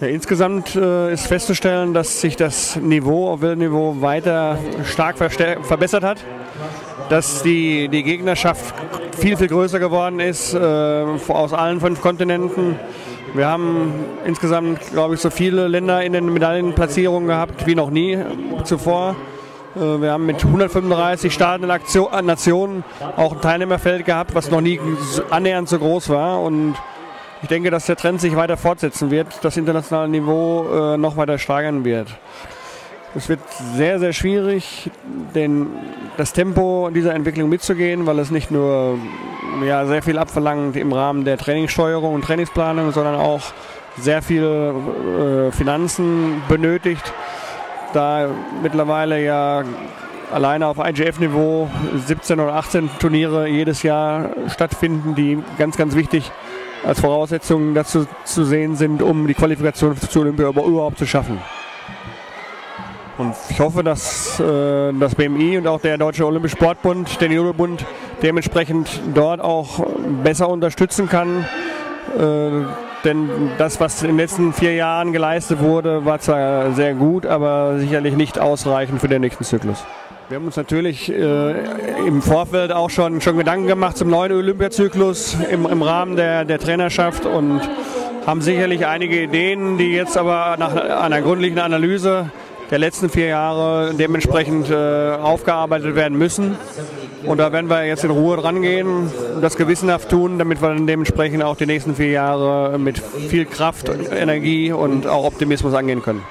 Ja, insgesamt ist festzustellen, dass sich das Niveau auf Weltniveau weiter stark verbessert hat, dass die Gegnerschaft viel, viel größer geworden ist, aus allen 5 Kontinenten. Wir haben insgesamt, glaube ich, so viele Länder in den Medaillenplatzierungen gehabt wie noch nie zuvor. Wir haben mit 135 Staaten und Nationen auch ein Teilnehmerfeld gehabt, was noch nie annähernd so groß war. Und ich denke, dass der Trend sich weiter fortsetzen wird, das internationale Niveau noch weiter steigern wird. Es wird sehr, sehr schwierig, das Tempo dieser Entwicklung mitzugehen, weil es nicht nur sehr viel abverlangt im Rahmen der Trainingssteuerung und Trainingsplanung, sondern auch sehr viele Finanzen benötigt, da mittlerweile ja alleine auf IGF-Niveau 17 oder 18 Turniere jedes Jahr stattfinden, die ganz, ganz wichtig sind, als Voraussetzungen dazu zu sehen sind, um die Qualifikation zu Olympia überhaupt zu schaffen. Und ich hoffe, dass das BMI und auch der Deutsche Olympische Sportbund, den Eurobund, dementsprechend dort auch besser unterstützen kann. Denn das, was in den letzten 4 Jahren geleistet wurde, war zwar sehr gut, aber sicherlich nicht ausreichend für den nächsten Zyklus. Wir haben uns natürlich im Vorfeld auch schon Gedanken gemacht zum neuen Olympiazyklus im Rahmen der Trainerschaft und haben sicherlich einige Ideen, die jetzt aber nach einer gründlichen Analyse der letzten 4 Jahre dementsprechend aufgearbeitet werden müssen. Und da werden wir jetzt in Ruhe dran gehen und das gewissenhaft tun, damit wir dann dementsprechend auch die nächsten 4 Jahre mit viel Kraft, Energie und auch Optimismus angehen können.